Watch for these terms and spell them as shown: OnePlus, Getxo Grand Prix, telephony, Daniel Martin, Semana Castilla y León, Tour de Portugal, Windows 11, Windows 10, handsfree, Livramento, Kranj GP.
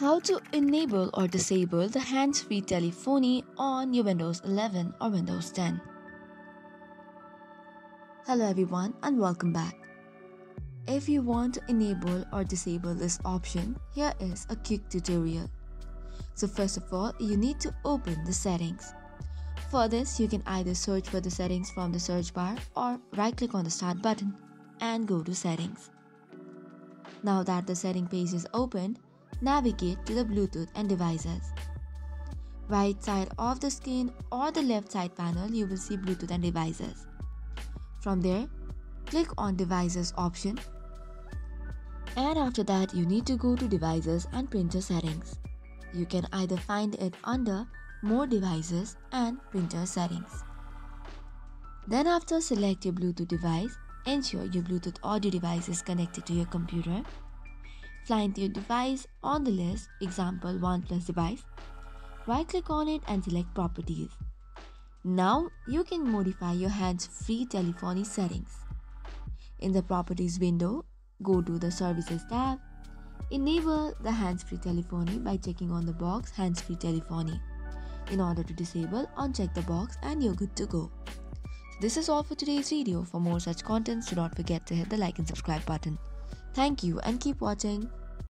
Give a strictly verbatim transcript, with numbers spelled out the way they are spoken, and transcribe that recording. How to enable or disable the hands-free telephony on your Windows eleven or Windows ten. Hello everyone and welcome back. If you want to enable or disable this option, here is a quick tutorial. So first of all, you need to open the settings. For this, you can either search for the settings from the search bar or right-click on the Start button and go to Settings. Now that the setting page is opened, navigate to the Bluetooth and Devices. Right side of the screen or the left side panel, you will see Bluetooth and Devices. From there, click on Devices option, and after that you need to go to Devices and Printer Settings. You can either find it under More Devices and Printer Settings. Then after, select your Bluetooth device, ensure your Bluetooth audio device is connected to your computer. Find your device on the list, example OnePlus device. Right click on it and select Properties. Now you can modify your hands-free telephony settings. In the Properties window, go to the Services tab. Enable the hands-free telephony by checking on the box Hands-free telephony. In order to disable, uncheck the box and you're good to go. So this is all for today's video. For more such contents, do not forget to hit the like and subscribe button. Thank you and keep watching.